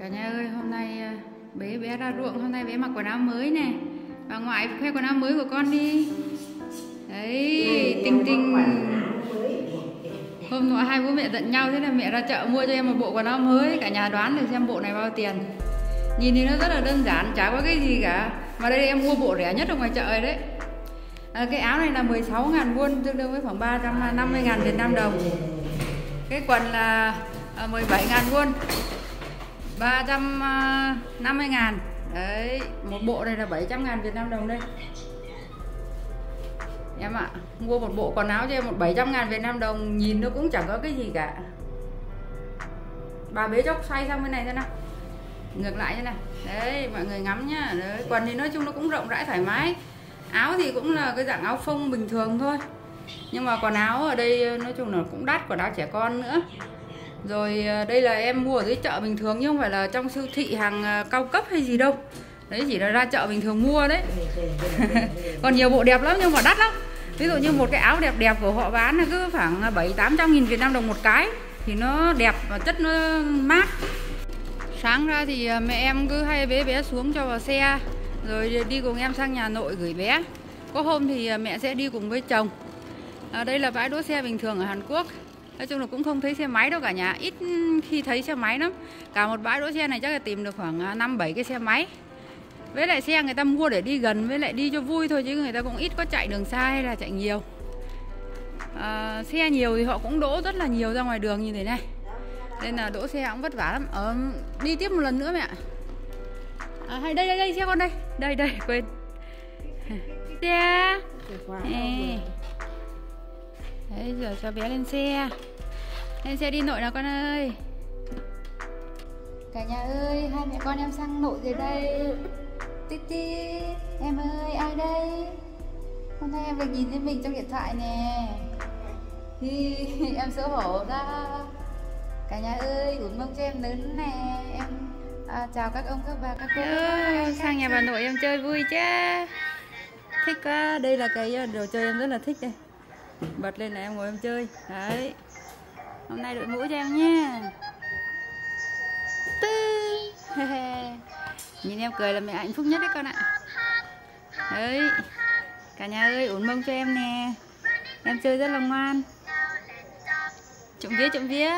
Cả nhà ơi, hôm nay bé ra ruộng, hôm nay bé mặc quần áo mới nè. Bà ngoại khoe quần áo mới của con đi. Đấy, Tinh hôm nọ hai bố mẹ giận nhau thế là mẹ ra chợ mua cho em một bộ quần áo mới. Cả nhà đoán được xem bộ này bao tiền. Nhìn thì nó rất là đơn giản, chả có cái gì cả. Mà đây em mua bộ rẻ nhất ở ngoài chợ rồi đấy. Cái áo này là 16.000 won, tương đương với khoảng 350.000 Việt Nam đồng. Cái quần là 17.000 won, 350.000. Đấy, một bộ này là 700.000 Việt Nam đồng đây. Em ạ, mua một bộ quần áo cho em 700.000 Việt Nam đồng, nhìn nó cũng chẳng có cái gì cả. Bà bế chốc xoay sang bên này thế nào. Ngược lại thế này. Đấy, mọi người ngắm nhá. Đấy, quần thì nói chung nó cũng rộng rãi thoải mái. Áo thì cũng là cái dạng áo phông bình thường thôi. Nhưng mà quần áo ở đây nói chung là cũng đắt, quần áo trẻ con nữa. Rồi đây là em mua ở dưới chợ bình thường, nhưng không phải là trong siêu thị hàng cao cấp hay gì đâu. Đấy, chỉ là ra chợ bình thường mua đấy. Còn nhiều bộ đẹp lắm nhưng mà đắt lắm. Ví dụ như một cái áo đẹp của họ bán là cứ khoảng 700-800.000 Việt Nam đồng một cái. Thì nó đẹp và chất nó mát. Sáng ra thì mẹ em cứ hay bế bé xuống cho vào xe, rồi đi cùng em sang nhà nội gửi bé. Có hôm thì mẹ sẽ đi cùng với chồng. Đây là bãi đỗ xe bình thường ở Hàn Quốc. Nói chung là cũng không thấy xe máy đâu cả nhà, ít khi thấy xe máy lắm. Cả một bãi đỗ xe này chắc là tìm được khoảng 5-7 cái xe máy. Với lại xe người ta mua để đi gần, với lại đi cho vui thôi, chứ người ta cũng ít có chạy đường xa hay là chạy nhiều. Xe nhiều thì họ cũng đỗ rất là nhiều ra ngoài đường như thế này, nên là đỗ xe cũng vất vả lắm. Đi tiếp một lần nữa mẹ. Hay đây xe con đây quên xe. Đấy, giờ cho bé lên xe đi nội nào con ơi. Cả nhà ơi, hai mẹ con em sang nội rồi đây. Titi em ơi, ai đây? Hôm nay em được nhìn thấy mình trong điện thoại nè. Hi, em xấu hổ đó. Cả nhà ơi, uống mông cho em lớn nè. Em chào các ông, các bà, các cô. Em sang nhà bà nội em chơi vui chứ. Thích quá, đây là cái đồ chơi em rất là thích đây. Bật lên là em ngồi em chơi. Đấy. Hôm nay đội mũ cho em nha. Nhìn em cười là mẹ hạnh phúc nhất đấy con ạ. Đấy. Cả nhà ơi, uốn mông cho em nè. Em chơi rất là ngoan. Trộm vía.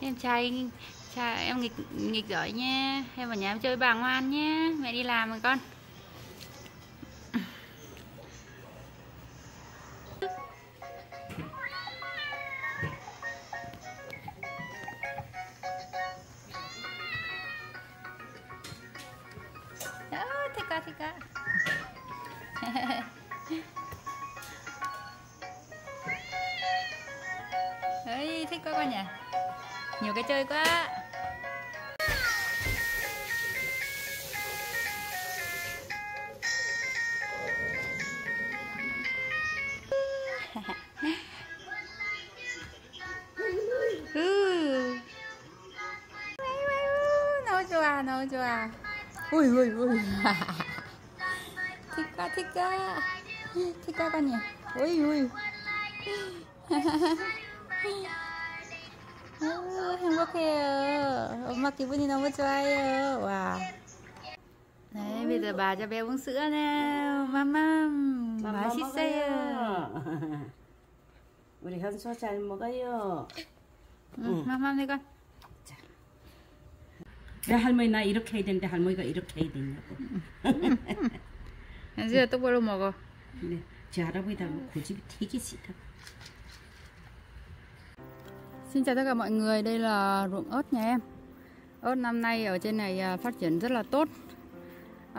Em trai em nghịch giỏi nha. Em vào nhà em chơi bà ngoan nha. Mẹ đi làm rồi con. Thích quá. Đấy, thích quá con nhỉ. Nhiều cái chơi quá. Nấu chua. Ui. Thích quá con nhỉ. Ui. Đấy, bây giờ bà cho bé uống sữa nào. Mama, bà xích xe. 우리 현수 잘 먹어요. Mama 내 건. 내 할머니 나 이렇게 해야 되는데 할머니가 이렇게 해야 되냐고. 현수야 똑바로 먹어. 네, 제 할아버지 닮은 고집이 되게 싫다. Xin chào tất cả mọi người, đây là ruộng ớt nhà em. Ớt năm nay ở trên này phát triển rất là tốt.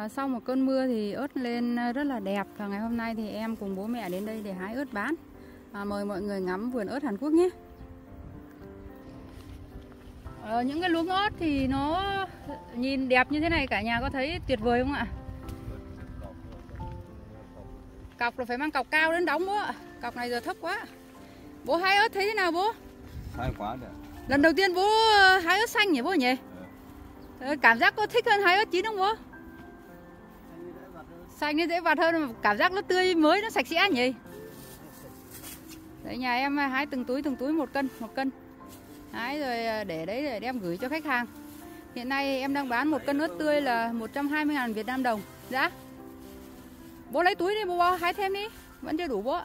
Sau một cơn mưa thì ớt lên rất là đẹp. Và ngày hôm nay thì em cùng bố mẹ đến đây để hái ớt bán. Mời mọi người ngắm vườn ớt Hàn Quốc nhé. Những cái luống ớt thì nó nhìn đẹp như thế này, cả nhà có thấy tuyệt vời không ạ? Cọc là phải mang cọc cao đến đóng bố ạ. Cọc này giờ thấp quá. Bố hái ớt thấy thế nào bố? Hay quá đấy. Lần đầu tiên bố hái ớt xanh nhỉ bố nhỉ? Ừ. Cảm giác có thích hơn hái ớt chín không bố? Xanh nó dễ vặt hơn mà cảm giác nó tươi mới, nó sạch sẽ nhỉ. Đấy, nhà em hái từng túi 1 cân. Hái rồi để đấy để em gửi cho khách hàng. Hiện nay em đang bán 1 cân ớt tươi là 120.000 Việt Nam đồng giá. Bố lấy túi đi bố, hái thêm đi, vẫn chưa đủ bố.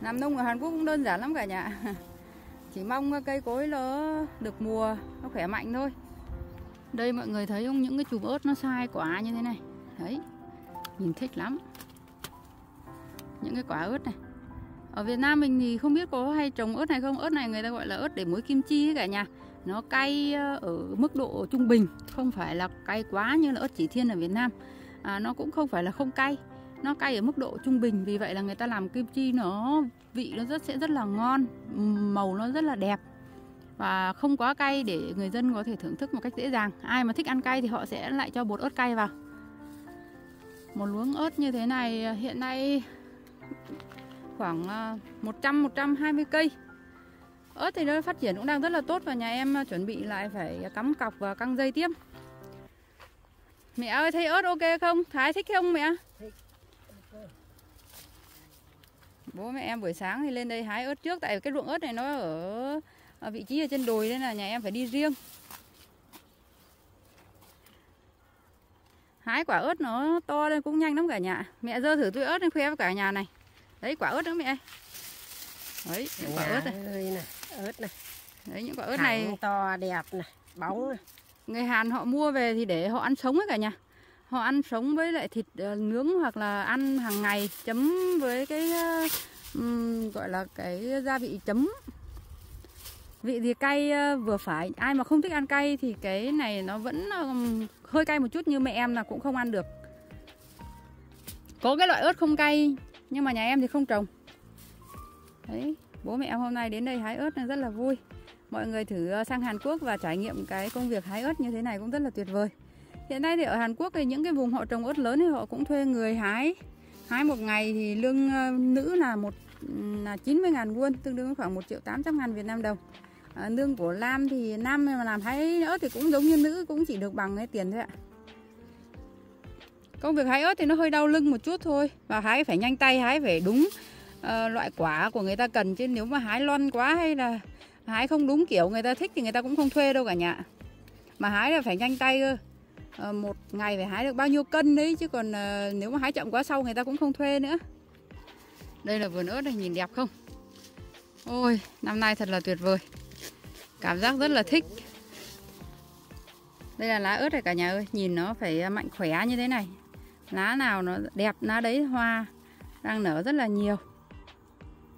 Làm nông ở Hàn Quốc cũng đơn giản lắm cả nhà. Chỉ mong cây cối nó được mùa, nó khỏe mạnh thôi. Đây mọi người thấy không, những cái chùm ớt nó sai quả như thế này. Đấy, nhìn thích lắm. Những cái quả ớt này. Ở Việt Nam mình thì không biết có hay trồng ớt này không. Ớt này người ta gọi là ớt để muối kimchi ấy cả nhà. Nó cay ở mức độ trung bình, không phải là cay quá như là ớt chỉ thiên ở Việt Nam. Nó cũng không phải là không cay, nó cay ở mức độ trung bình. Vì vậy là người ta làm kimchi nó vị nó sẽ rất là ngon, màu nó rất là đẹp và không quá cay để người dân có thể thưởng thức một cách dễ dàng. Ai mà thích ăn cay thì họ sẽ lại cho bột ớt cay vào. Một luống ớt như thế này hiện nay khoảng 100-120 cây. Ớt thì nó phát triển cũng đang rất là tốt và nhà em chuẩn bị lại phải cắm cọc và căng dây tiếp. Mẹ ơi, thấy ớt ok không? Thái thích không mẹ? Thích. Bố mẹ em buổi sáng thì lên đây hái ớt trước, tại cái ruộng ớt này nó ở vị trí ở trên đồi nên là nhà em phải đi riêng. Hái quả ớt nó to lên cũng nhanh lắm cả nhà. Mẹ giơ thử túi ớt lên khoe với cả nhà này. Đấy quả ớt nữa mẹ. Đấy, những quả ớt này. Ớt này. Đấy, những quả ớt này to đẹp này, bóng này. Người Hàn họ mua về thì để họ ăn sống ấy cả nhà. Họ ăn sống với lại thịt nướng hoặc là ăn hàng ngày chấm với cái gọi là cái gia vị chấm. Vị thì cay vừa phải. Ai mà không thích ăn cay thì cái này nó vẫn hơi cay một chút, như mẹ em là cũng không ăn được. Có cái loại ớt không cay nhưng mà nhà em thì không trồng. Đấy, bố mẹ em hôm nay đến đây hái ớt rất là vui. Mọi người thử sang Hàn Quốc và trải nghiệm cái công việc hái ớt như thế này cũng rất là tuyệt vời. Hiện nay thì ở Hàn Quốc thì những cái vùng họ trồng ớt lớn thì họ cũng thuê người hái. Hái một ngày thì lương nữ là 90.000 won, tương đương với khoảng 1.800.000 Việt Nam đồng. Lương của nam thì nam mà làm hái ớt thì cũng giống như nữ, cũng chỉ được bằng cái tiền thôi ạ. Công việc hái ớt thì nó hơi đau lưng một chút thôi. Và hái phải nhanh tay, hái phải đúng loại quả của người ta cần. Chứ nếu mà hái lon quá hay là hái không đúng kiểu người ta thích thì người ta cũng không thuê đâu cả nhà. Mà hái là phải nhanh tay cơ. Một ngày phải hái được bao nhiêu cân đấy. Chứ còn nếu mà hái chậm quá sau người ta cũng không thuê nữa. Đây là vườn ớt này, nhìn đẹp không? Ôi, năm nay thật là tuyệt vời. Cảm giác rất là thích. Đây là lá ớt này cả nhà ơi. Nhìn nó phải mạnh khỏe như thế này. Lá nào nó đẹp, lá đấy hoa đang nở rất là nhiều.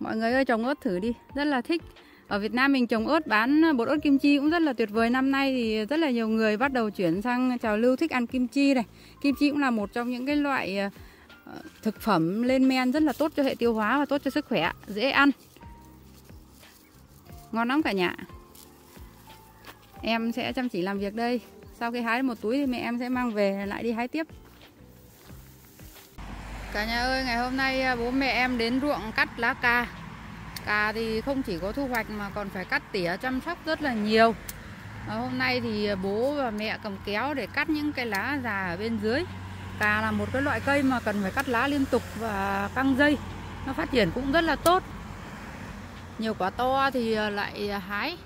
Mọi người ơi, trồng ớt thử đi, rất là thích. Ở Việt Nam mình trồng ớt bán bột ớt kim chi cũng rất là tuyệt vời. Năm nay thì rất là nhiều người bắt đầu chuyển sang trào lưu thích ăn kim chi này. Kim chi cũng là một trong những cái loại thực phẩm lên men rất là tốt cho hệ tiêu hóa và tốt cho sức khỏe, dễ ăn. Ngon lắm cả nhà. Em sẽ chăm chỉ làm việc đây. Sau khi hái một túi thì mẹ em sẽ mang về lại đi hái tiếp. Cả nhà ơi, ngày hôm nay bố mẹ em đến ruộng cắt lá cà. Cà thì không chỉ có thu hoạch mà còn phải cắt tỉa chăm sóc rất là nhiều. Hôm nay thì bố và mẹ cầm kéo để cắt những cái lá già ở bên dưới. Cà là một cái loại cây mà cần phải cắt lá liên tục và căng dây. Nó phát triển cũng rất là tốt. Nhiều quả to thì lại hái.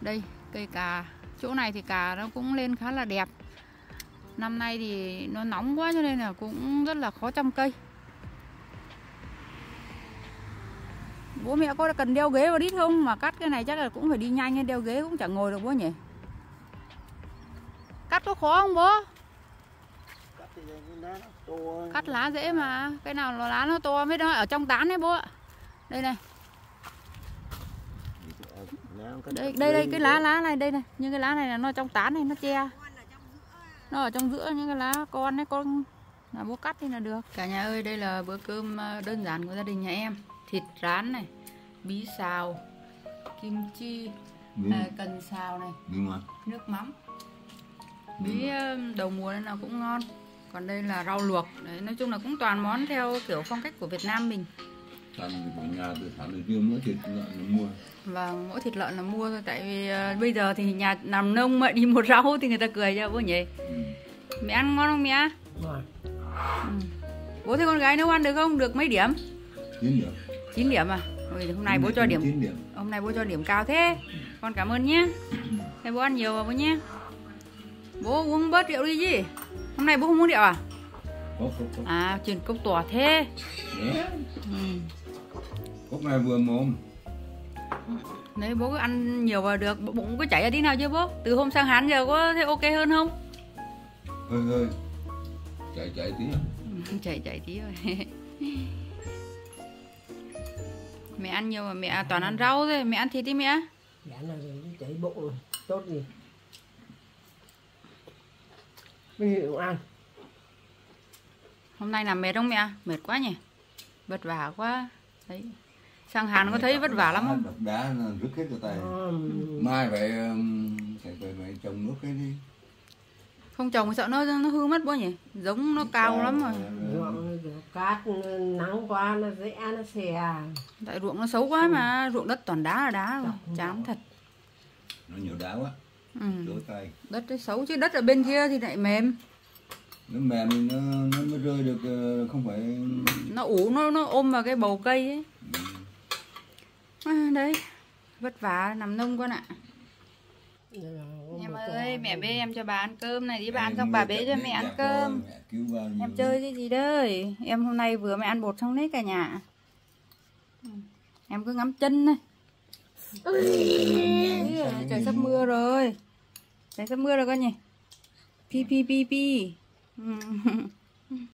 Đây, cây cà. Chỗ này thì cà nó cũng lên khá là đẹp. Năm nay thì nó nóng quá cho nên là cũng rất là khó chăm cây. Bố mẹ có cần đeo ghế vào đít không? Mà cắt cái này chắc là cũng phải đi nhanh nên đeo ghế cũng chẳng ngồi được bố nhỉ. Cắt có khó không bố? Cắt lá dễ mà. Cái nào lá nó to mới đó, ở trong tán đấy bố ạ. Đây này. Đây cái lá này đây này. Nhưng cái lá này là nó trong tán này, nó che. Nó ở trong giữa những cái lá con đấy, con là bố cắt thì là được. Cả nhà ơi, đây là bữa cơm đơn giản của gia đình nhà em. Thịt rán này, bí xào, kim chi, cần xào này, nước mắm. Bí đầu mùa nên là cũng ngon. Còn đây là rau luộc. Đấy, nói chung là cũng toàn món theo kiểu phong cách của Việt Nam mình. Nhà từ tháng đầu mỗi thịt lợn là mua. Vâng, mỗi thịt lợn là mua thôi. Tại vì bây giờ thì nhà làm nông mà đi một rau thì người ta cười cho bố nhỉ. Mẹ ăn ngon không mẹ? Vâng. Bố thấy con gái nấu ăn được không? Được mấy điểm? 9 điểm. 9 điểm à? Ôi, hôm nay bố cho điểm. Hôm nay bố cho điểm cao thế. Con cảm ơn nhé. Thế bố ăn nhiều vào bố nhé. Bố uống bớt rượu đi chứ. Hôm nay bố không uống rượu à? Không. À, chuyện cốc tỏa thế. Cốc này vừa mồm. Nếu bố cứ ăn nhiều vào được, bụng có chảy ra tí nào chưa bố? Từ hôm sang Hán giờ có thấy ok hơn không? Hơi chảy tí à? Chảy tí rồi. Mẹ ăn nhiều mà mẹ toàn ăn rau thôi, mẹ ăn thịt đi mẹ. Mẹ ăn rồi chảy bụng rồi, tốt gì. Mình hiểu ăn. Hôm nay làm mệt không mẹ? Mệt quá nhỉ? Vất vả quá. Đấy. Sang Hàn có thấy vất vả lắm không? Đập đá rứt hết cho tay. Mai phải trồng nước cái đi. Không trồng thì sợ nó hư mất bố nhỉ? Giống nó cao lắm rồi. Ruộng cát nắng quá nó dễ nó xè. Tại ruộng nó xấu quá mà, ruộng đất toàn đá là đá rồi, chán thật. Nó nhiều đá quá. Đất nó xấu chứ đất ở bên kia thì lại mềm. Nó mềm thì nó mới rơi được, không phải nó ủ nó ôm vào cái bầu cây ấy. Đấy, vất vả nằm nông con ạ. Em ơi, mẹ bê em cho bà ăn cơm này đi, bà ăn xong bà bê cho mẹ ăn cơm. Em chơi cái gì đây? Em hôm nay vừa mới ăn bột xong đấy cả nhà. Em cứ ngắm chân này. Trời sắp mưa rồi. Trời sắp mưa rồi con nhỉ. Pi pi pi pi.